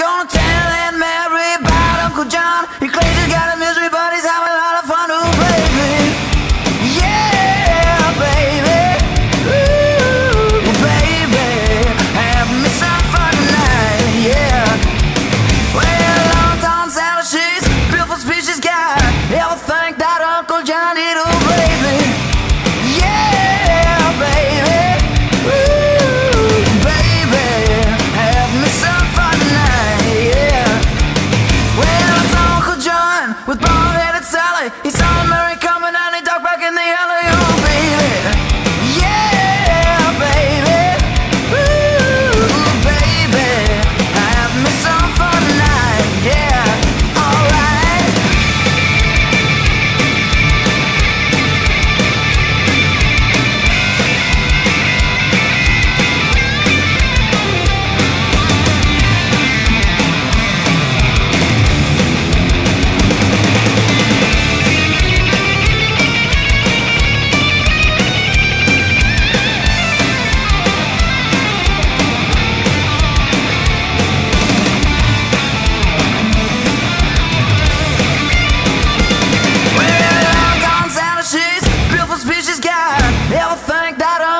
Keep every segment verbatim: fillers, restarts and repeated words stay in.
Don't tell Aunt Mary about Uncle John. He claims he's got a misery, but he's having a lot of fun. Ooh, baby, yeah, baby, ooh, baby, have me some fun tonight, yeah. Well, Aunt Tom Sally, she's a beautiful species guy. He'll think that Uncle John did, ooh, baby. He saw Mary coming and he ducked back in the alley. Oh, baby, yeah, baby, ooh, baby, have me some fun tonight, yeah, alright.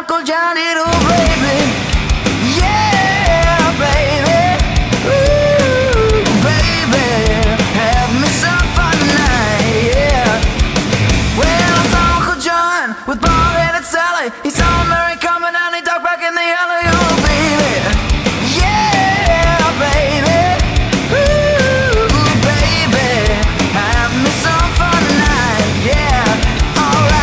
Uncle Johnny, oh baby, yeah, baby, ooh, baby, have me some fun tonight, yeah. Well, it's Uncle John with bald-headed Sally. He saw Mary coming and he ducked back in the alley. Oh baby, yeah, baby, ooh, baby, have me some fun tonight, yeah, alright.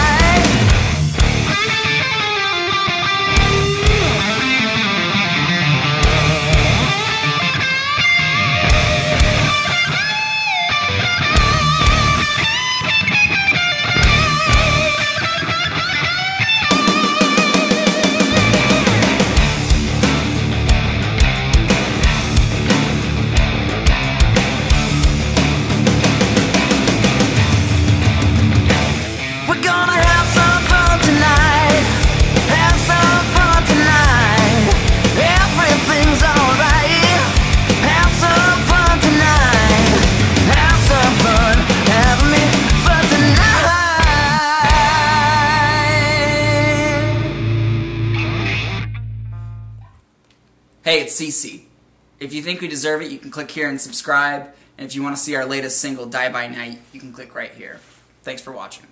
Hey, it's Cece. If you think we deserve it, you can click here and subscribe. And if you want to see our latest single, Die by Night, you can click right here. Thanks for watching.